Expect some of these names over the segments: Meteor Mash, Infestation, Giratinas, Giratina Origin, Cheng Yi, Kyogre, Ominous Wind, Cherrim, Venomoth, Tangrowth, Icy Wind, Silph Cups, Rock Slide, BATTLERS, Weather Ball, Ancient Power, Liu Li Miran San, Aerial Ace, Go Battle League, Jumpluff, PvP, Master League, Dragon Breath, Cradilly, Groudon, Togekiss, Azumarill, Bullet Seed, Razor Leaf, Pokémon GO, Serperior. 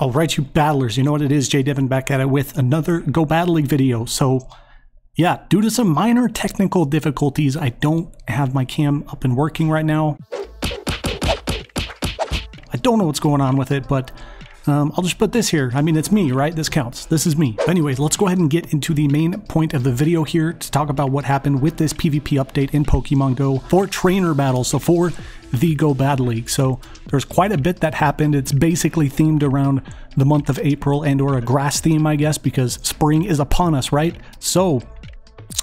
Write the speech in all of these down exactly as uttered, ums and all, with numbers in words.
All right, you battlers, you know what it is, Jay Devin back at it with another Go Battle League video. So, yeah, due to some minor technical difficulties, I don't have my cam up and working right now. I don't know what's going on with it, but um, I'll just put this here. I mean, it's me, right? This counts. This is me. But anyways, let's go ahead and get into the main point of the video here to talk about what happened with this PvP update in Pokemon Go for trainer battles. So for the Go Battle League. So there's quite a bit that happened. It's basically themed around the month of April and or a grass theme, I guess, because spring is upon us, right? So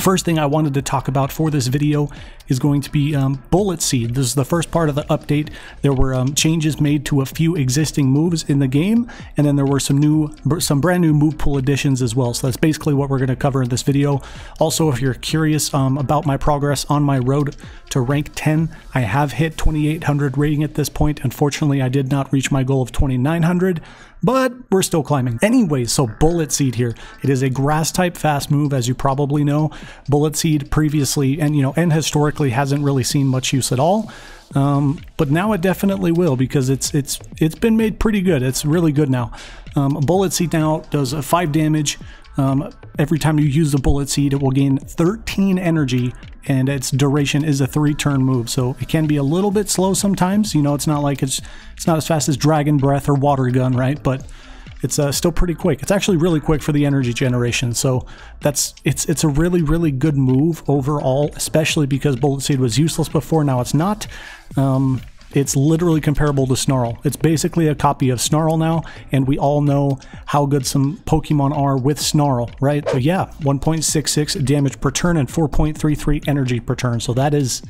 first thing I wanted to talk about for this video is going to be um, Bullet Seed. This is the first part of the update. There were um, changes made to a few existing moves in the game, and then there were some new, some brand new move pool additions as well. So that's basically what we're going to cover in this video. Also, if you're curious um, about my progress on my road to rank ten, I have hit twenty-eight hundred rating at this point. Unfortunately, I did not reach my goal of twenty-nine hundred, but we're still climbing. Anyways, so Bullet Seed here. It is a grass type fast move, as you probably know. Bullet Seed previously, and you know, and historically, hasn't really seen much use at all, um, but now it definitely will because it's it's it's been made pretty good. It's really good now. Um, Bullet Seed now does a five damage. Um, every time you use the Bullet Seed, it will gain thirteen energy, and its duration is a three-turn move, so it can be a little bit slow sometimes. You know, it's not like it's it's not as fast as Dragon Breath or Water Gun, right? But it's uh, still pretty quick. It's actually really quick for the energy generation, so that's it's it's a really really good move overall, especially because Bullet Seed was useless before. Now it's not. Um, it's literally comparable to Snarl. It's basically a copy of Snarl now, and we all know how good some Pokemon are with Snarl, right? So yeah, one point six six damage per turn and four point three three energy per turn. So that is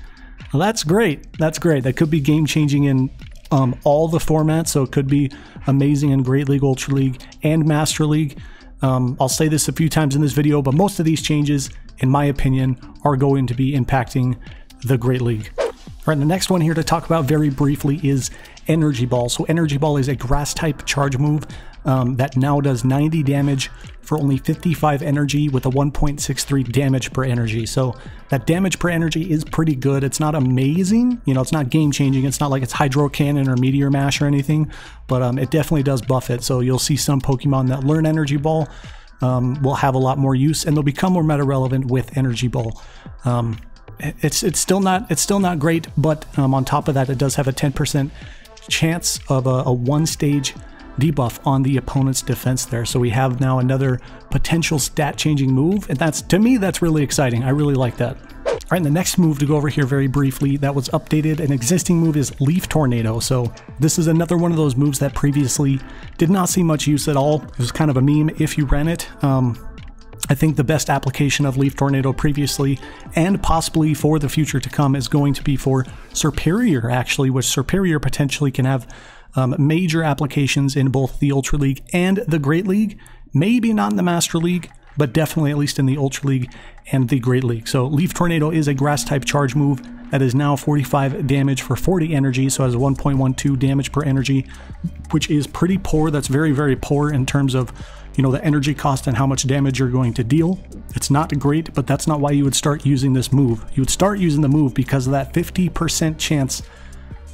well, that's great. That's great. That could be game changing in Um, all the formats, so it could be amazing in Great League, Ultra League, and Master League. Um, I'll say this a few times in this video, but most of these changes, in my opinion, are going to be impacting the Great League. All right, the next one here to talk about very briefly is Energy Ball. So Energy Ball is a grass-type charge move um, that now does ninety damage for only fifty-five energy with a one point six three damage per energy. So that damage per energy is pretty good. It's not amazing, you know, it's not game-changing. It's not like it's Hydro Cannon or Meteor Mash or anything, but um, it definitely does buff it. So you'll see some Pokemon that learn Energy Ball um, will have a lot more use, and they'll become more meta-relevant with Energy Ball. Um, it's it's still not it's still not great, but um, on top of that, it does have a ten percent chance of a, a one-stage debuff on the opponent's defense there. So we have now another potential stat changing move, and that's, to me, that's really exciting. I really like that. All right, and the next move to go over here very briefly that was updated, an existing move, is Leaf Tornado. So this is another one of those moves that previously did not see much use at all. It was kind of a meme if you ran it. Um, I think the best application of Leaf Tornado previously, and possibly for the future to come, is going to be for Serperior, actually, which Serperior potentially can have Um, major applications in both the Ultra League and the Great League. Maybe not in the Master League, but definitely at least in the Ultra League and the Great League. So Leaf Tornado is a grass-type charge move that is now forty-five damage for forty energy, so has a one point one two damage per energy, which is pretty poor. That's very, very poor in terms of, you know, the energy cost and how much damage you're going to deal. It's not great, but that's not why you would start using this move. You would start using the move because of that fifty percent chance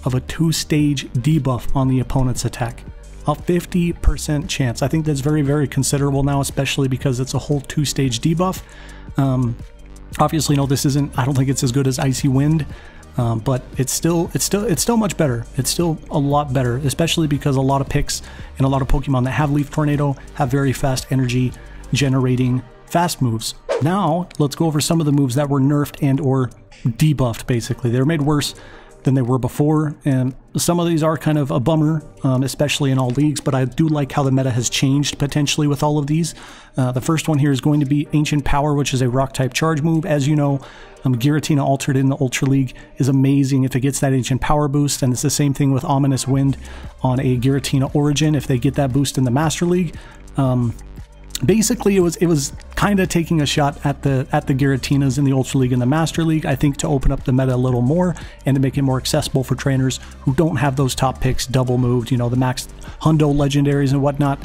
of a two-stage debuff on the opponent's attack. A fifty percent chance. I think that's very, very considerable now, especially because it's a whole two-stage debuff. Um, obviously, no, this isn't, I don't think it's as good as Icy Wind, um, but it's still, it's still, it's still much better. It's still a lot better, especially because a lot of picks and a lot of Pokemon that have Leaf Tornado have very fast energy generating fast moves. Now, let's go over some of the moves that were nerfed and or debuffed, basically. They were made worse than they were before, and some of these are kind of a bummer, um, especially in all leagues, but I do like how the meta has changed potentially with all of these. Uh, the first one here is going to be Ancient Power, which is a rock type charge move. As you know, um, Giratina Altered in the Ultra League is amazing if it gets that Ancient Power boost, and it's the same thing with Ominous Wind on a Giratina Origin if they get that boost in the Master League. Um, Basically, it was it was kind of taking a shot at the at the Giratinas in the Ultra League and the Master League, I think, to open up the meta a little more and to make it more accessible for trainers who don't have those top picks double moved, you know, the max hundo legendaries and whatnot.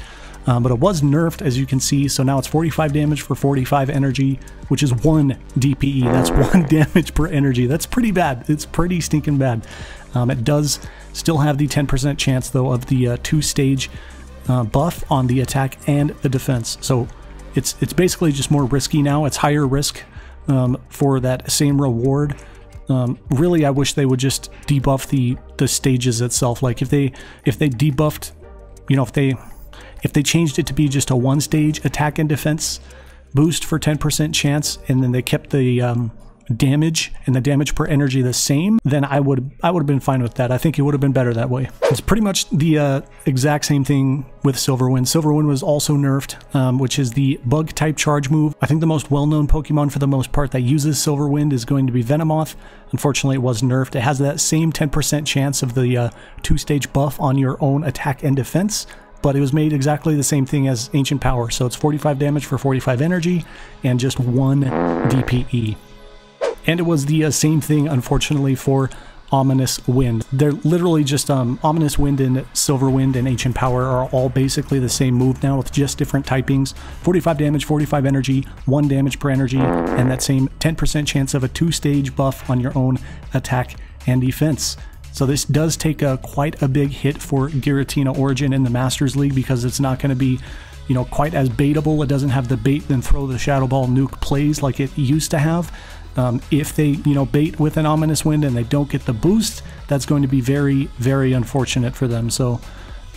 Um, but it was nerfed, as you can see, so now it's forty-five damage for forty-five energy, which is one D P E. That's one damage per energy. That's pretty bad. It's pretty stinking bad. Um, it does still have the ten percent chance, though, of the uh, two-stage uh, buff on the attack and the defense. So it's it's basically just more risky now. It's higher risk um, for that same reward. Um, really, I wish they would just debuff the the stages itself. Like if they if they debuffed, you know, if they if they changed it to be just a one stage attack and defense boost for ten percent chance, and then they kept the um, damage and the damage per energy the same, then I would I would have been fine with that. I think it would have been better that way. It's pretty much the uh, exact same thing with Silverwind. Silverwind was also nerfed, um, which is the bug type charge move. I think the most well-known Pokemon for the most part that uses Silverwind is going to be Venomoth. Unfortunately, it was nerfed. It has that same ten percent chance of the uh, two-stage buff on your own attack and defense, but it was made exactly the same thing as Ancient Power. So it's forty-five damage for forty-five energy and just one D P E. And it was the uh, same thing, unfortunately, for Ominous Wind. They're literally just, um, Ominous Wind and Silverwind and Ancient Power are all basically the same move now with just different typings. forty-five damage, forty-five energy, one damage per energy, and that same ten percent chance of a two-stage buff on your own attack and defense. So this does take a, quite a big hit for Giratina Origin in the Masters League because it's not going to be, you know, quite as baitable. It doesn't have the bait then throw the Shadow Ball nuke plays like it used to have. Um, if they, you know, bait with an Ominous Wind and they don't get the boost, that's going to be very, very unfortunate for them. So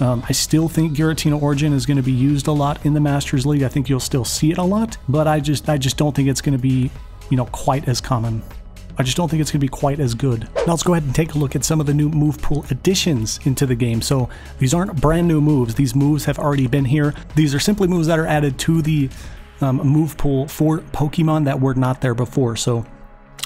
um, I still think Giratina Origin is going to be used a lot in the Masters League. I think you'll still see it a lot, but I just, I just don't think it's going to be, you know, quite as common. I just don't think it's going to be quite as good. Now let's go ahead and take a look at some of the new move pool additions into the game. So these aren't brand new moves. These moves have already been here. These are simply moves that are added to the Um, move pool for Pokemon that were not there before. So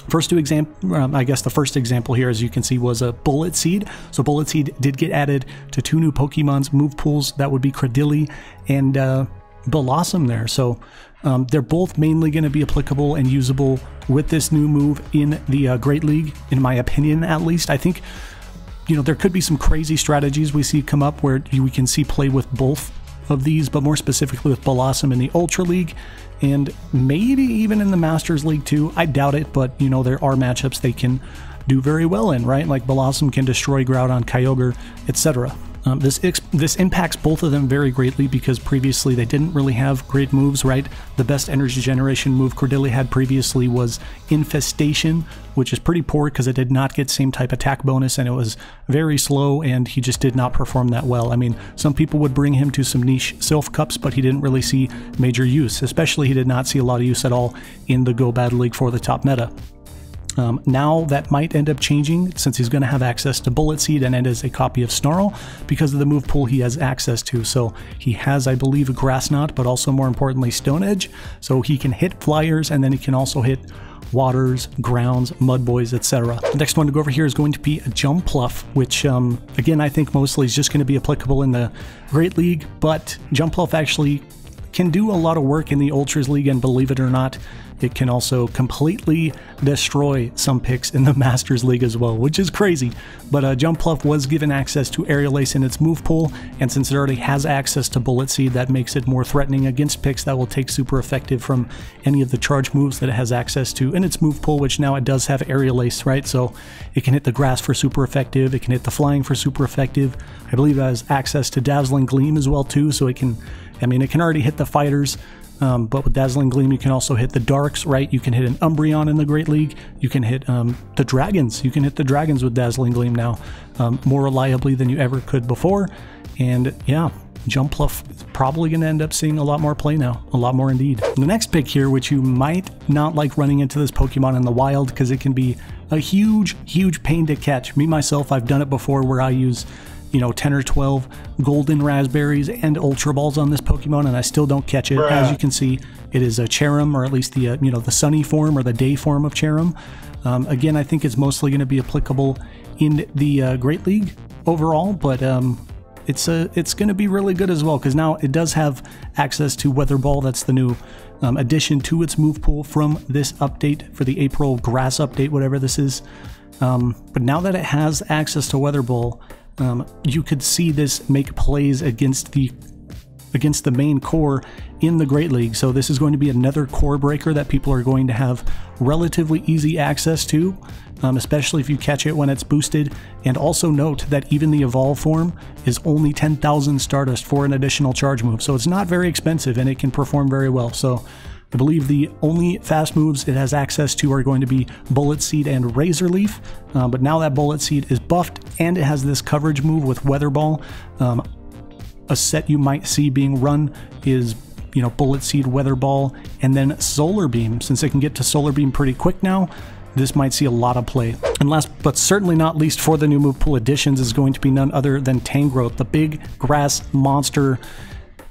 first two example, um, I guess the first example here, as you can see, was a Bullet Seed. So Bullet Seed did get added to two new Pokemon's move pools. That would be Cradilly and uh, Bellossom there. So um, they're both mainly going to be applicable and usable with this new move in the uh, Great League, in my opinion, at least. I think, you know, there could be some crazy strategies we see come up where we can see play with both of these, but more specifically with Bellossom in the Ultra League and maybe even in the Masters League too. I doubt it, but you know, there are matchups they can do very well in, right? Like Bellossom can destroy Groudon, Kyogre, et cetera. Um, this, this impacts both of them very greatly because previously they didn't really have great moves, right? The best energy generation move Cradilly had previously was Infestation, which is pretty poor because it did not get same type attack bonus and it was very slow and he just did not perform that well. I mean, some people would bring him to some niche Silph Cups, but he didn't really see major use. Especially he did not see a lot of use at all in the Go Battle League for the top meta. Um, now that might end up changing since he's going to have access to Bullet Seed and it is a copy of Snarl because of the move pool he has access to. So he has, I believe, Grass Knot, but also more importantly Stone Edge. So he can hit Flyers and then he can also hit Waters, Grounds, Mudboys, et cetera. The next one to go over here is going to be a Jumpluff, which um, again I think mostly is just going to be applicable in the Great League, but Jumpluff actually can do a lot of work in the Ultras League, and believe it or not, it can also completely destroy some picks in the Masters League as well, which is crazy. But uh, Jumpluff was given access to Aerial Ace in its move pool, and since it already has access to Bullet Seed, that makes it more threatening against picks that will take super effective from any of the charge moves that it has access to in its move pool, which now it does have Aerial Ace, right? So it can hit the grass for super effective, it can hit the flying for super effective. I believe it has access to Dazzling Gleam as well too, so it can, I mean, it can already hit the fighters, um, but with Dazzling Gleam, you can also hit the darks, right? You can hit an Umbreon in the Great League. You can hit um, the dragons. You can hit the dragons with Dazzling Gleam now, um, more reliably than you ever could before. And yeah, Jumpluff is probably going to end up seeing a lot more play now, a lot more indeed. The next pick here, which you might not like running into this Pokemon in the wild because it can be a huge, huge pain to catch. Me, myself, I've done it before where I use, you know, ten or twelve golden raspberries and ultra balls on this Pokemon, and I still don't catch it. Bruh. As you can see, it is a Cherrim, or at least the uh, you know, the sunny form or the day form of Cherrim. Um, again, I think it's mostly going to be applicable in the uh, Great League overall, but um, it's a it's going to be really good as well because now it does have access to Weather Ball. That's the new um, addition to its move pool from this update for the April grass update, whatever this is. Um, but now that it has access to Weather Ball, Um, you could see this make plays against the against the main core in the Great League, so this is going to be another core breaker that people are going to have relatively easy access to, um, especially if you catch it when it's boosted. And also note that even the Evolve form is only ten thousand Stardust for an additional charge move, so it's not very expensive and it can perform very well. So I believe the only fast moves it has access to are going to be Bullet Seed and Razor Leaf, um, but now that Bullet Seed is buffed and it has this coverage move with Weather Ball, um, a set you might see being run is, you know, Bullet Seed, Weather Ball, and then Solar Beam. Since it can get to Solar Beam pretty quick now, this might see a lot of play. And last but certainly not least for the new move pool additions is going to be none other than Tangrowth, the big grass monster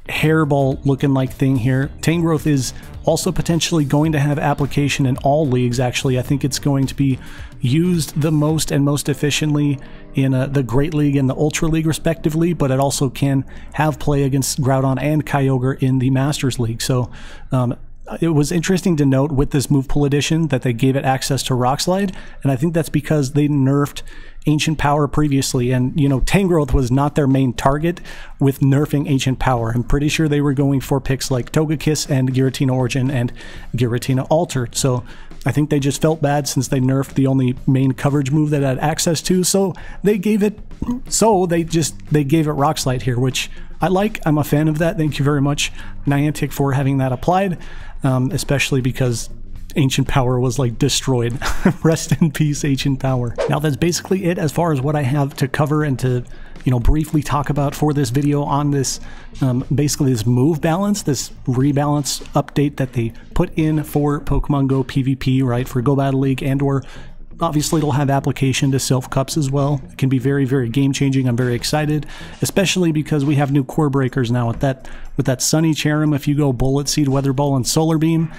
hairball looking like thing here. Tangrowth is also potentially going to have application in all leagues, actually. I think it's going to be used the most and most efficiently in uh, the Great League and the Ultra League respectively, but it also can have play against Groudon and Kyogre in the Masters League. So um, it was interesting to note with this move pool addition that they gave it access to Rock Slide, and I think that's because they nerfed Ancient Power previously, and you know, Tangrowth was not their main target with nerfing Ancient Power. I'm pretty sure they were going for picks like Togekiss and Giratina Origin and Giratina Altered, so I think they just felt bad since they nerfed the only main coverage move that had access to, so they gave it so they just they gave it Rock Slide here, which I like. I'm a fan of that. Thank you very much, Niantic, for having that applied, um, especially because Ancient Power was like destroyed. Rest in peace, Ancient Power. Now that's basically it as far as what I have to cover and to, you know, briefly talk about for this video on this, um, basically this move balance, this rebalance update that they put in for Pokemon Go PvP, right, for Go Battle League, and or obviously it'll have application to Silph Cups as well. It can be very, very game-changing. I'm very excited, especially because we have new core breakers now with that, with that Sunny Cherrim. If you go Bullet Seed, Weather Ball, and Solar Beam,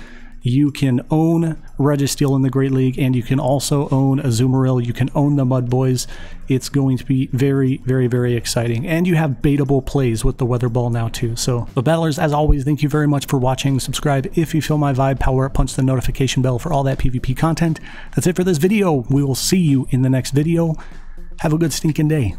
you can own Registeel in the Great League, and you can also own Azumarill. You can own the Mud Boys. It's going to be very, very, very exciting. And you have baitable plays with the Weather Ball now too. So, but battlers, as always, thank you very much for watching. Subscribe if you feel my vibe. Power up, punch the notification bell for all that PvP content. That's it for this video. We will see you in the next video. Have a good stinking day.